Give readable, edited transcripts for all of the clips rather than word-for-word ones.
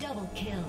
Double kill.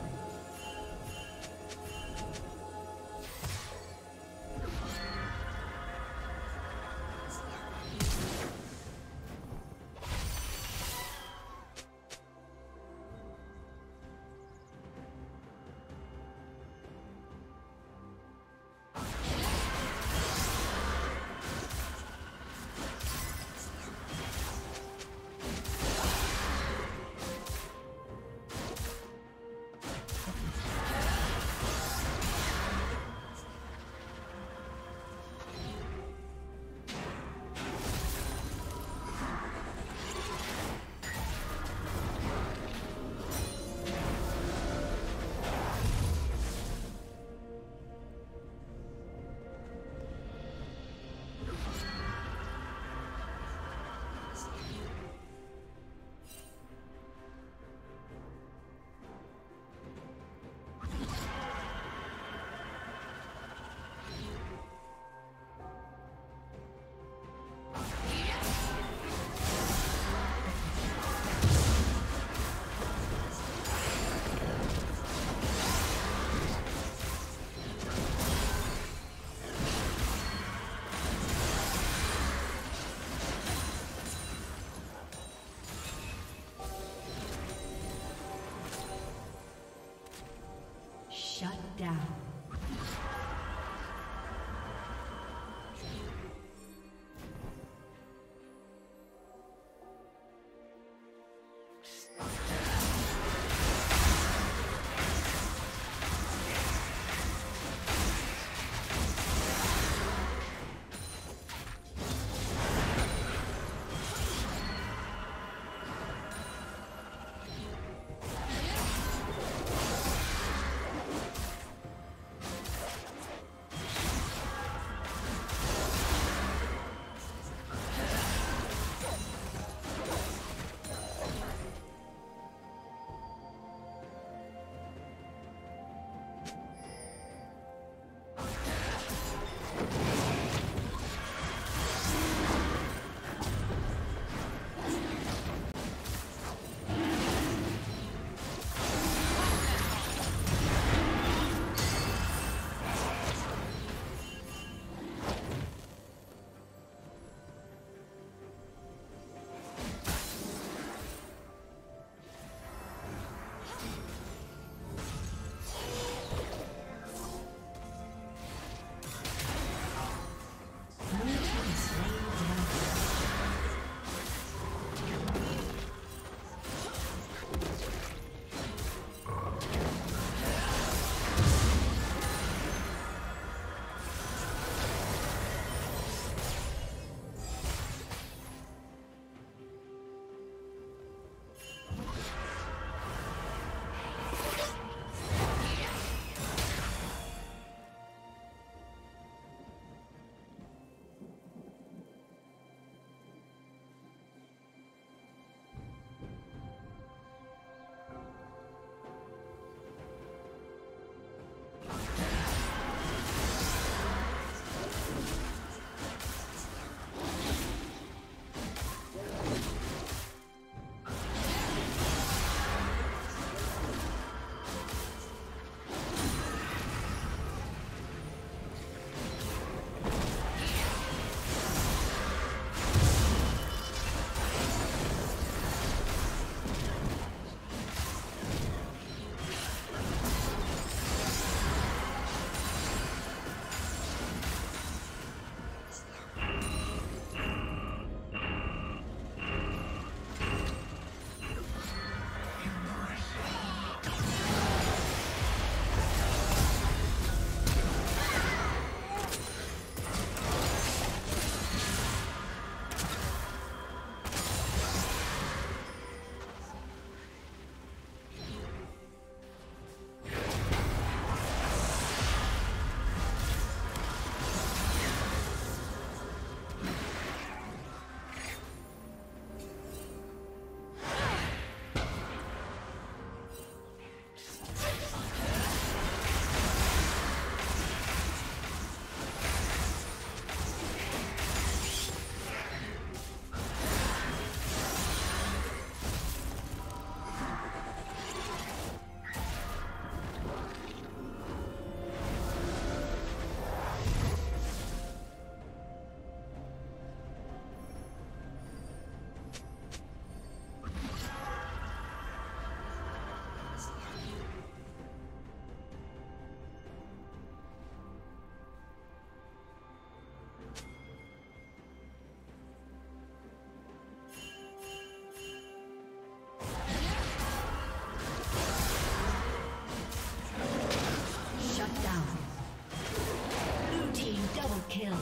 Double kill.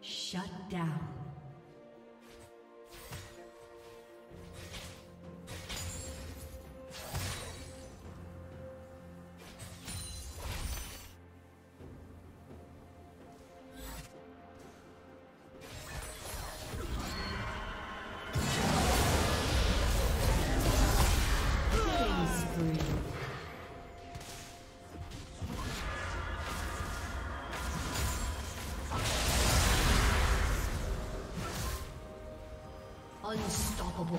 Shut down. Unstoppable.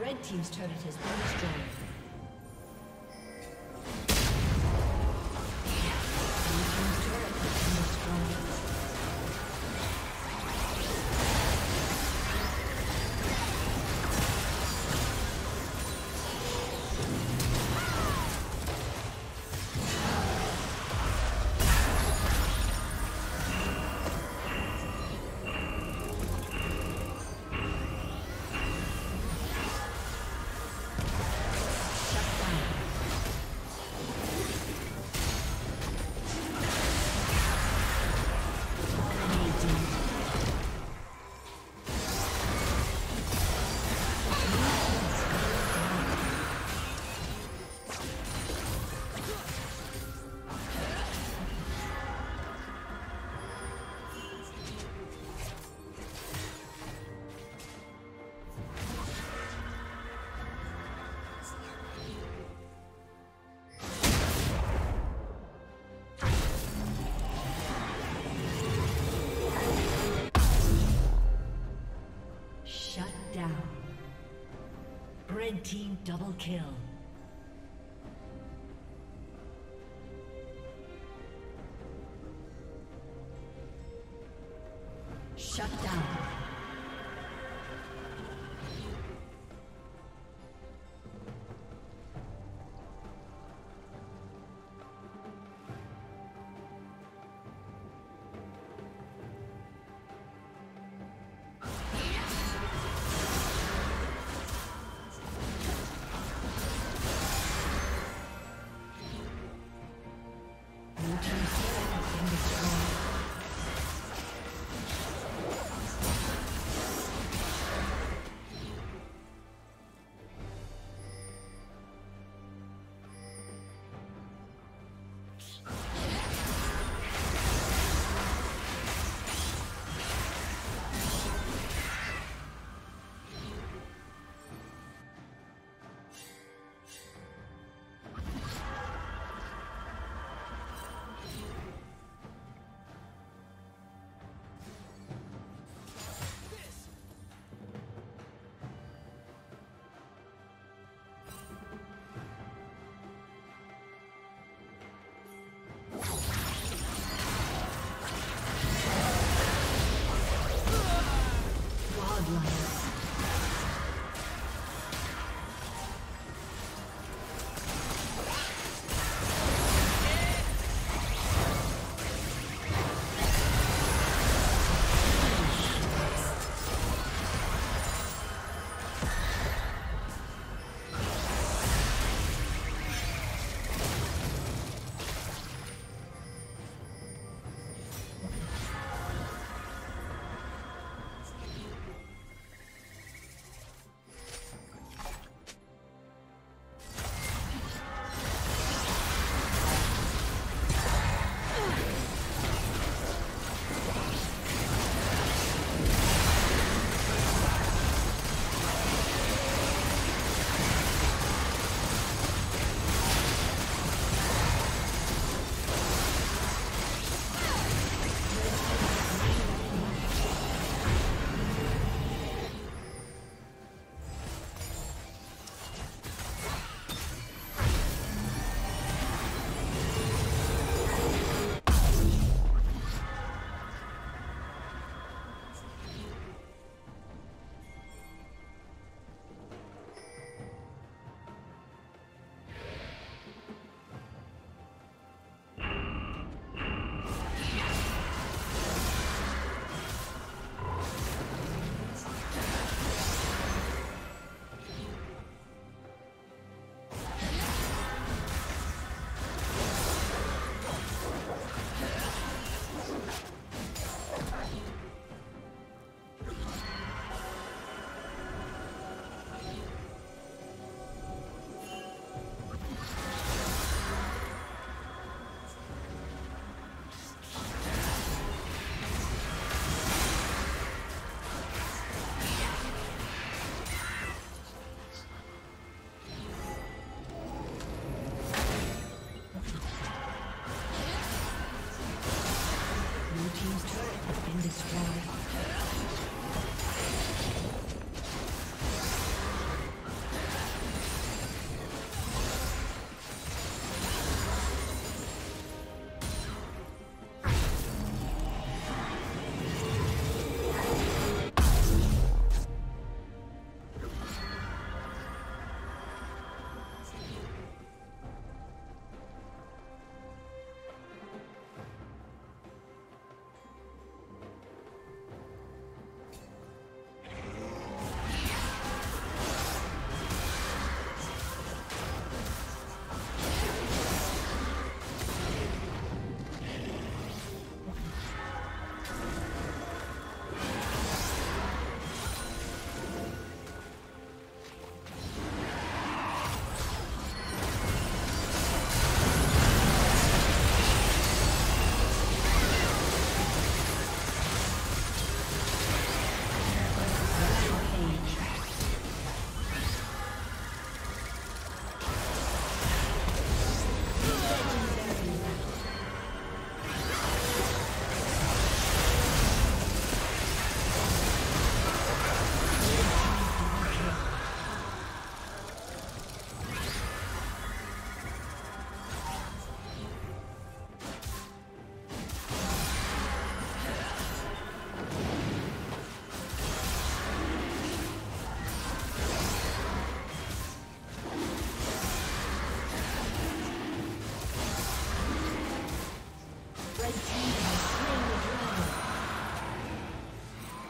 Red Team's turret has been destroyed. Red Team double kill. Shut down. Thank you. team's turret has been destroyed.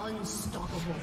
Unstoppable.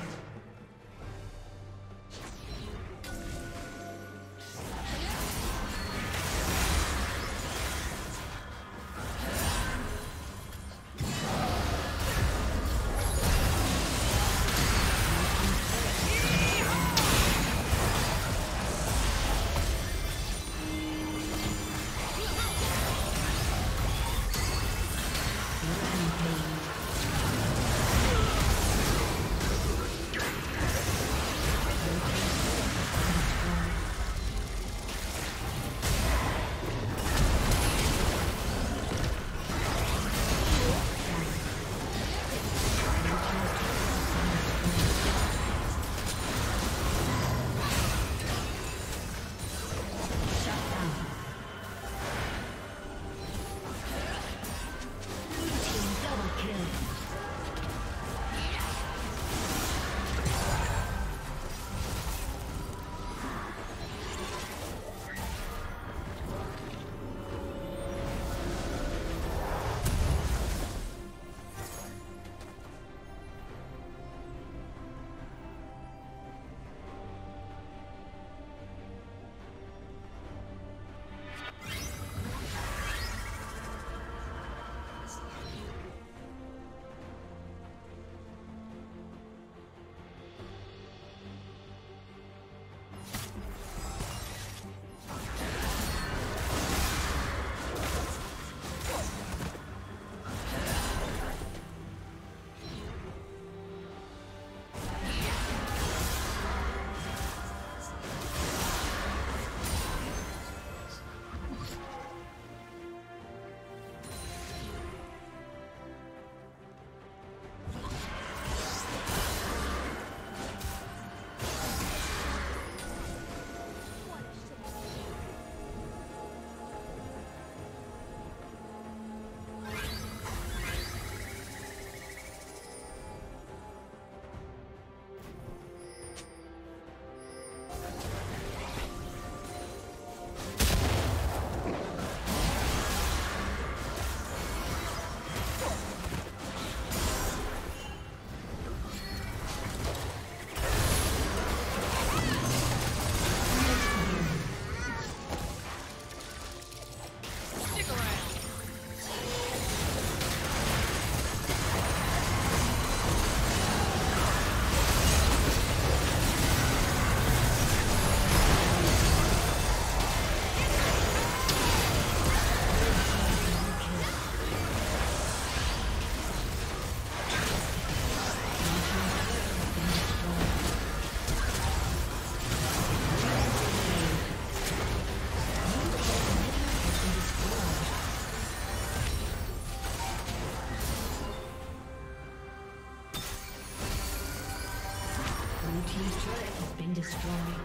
team's turret has been destroyed.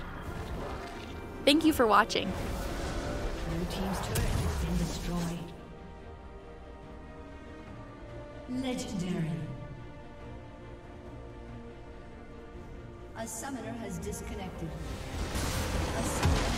Thank you for watching. Blue team's turret has been destroyed. Legendary. A summoner has disconnected. A summoner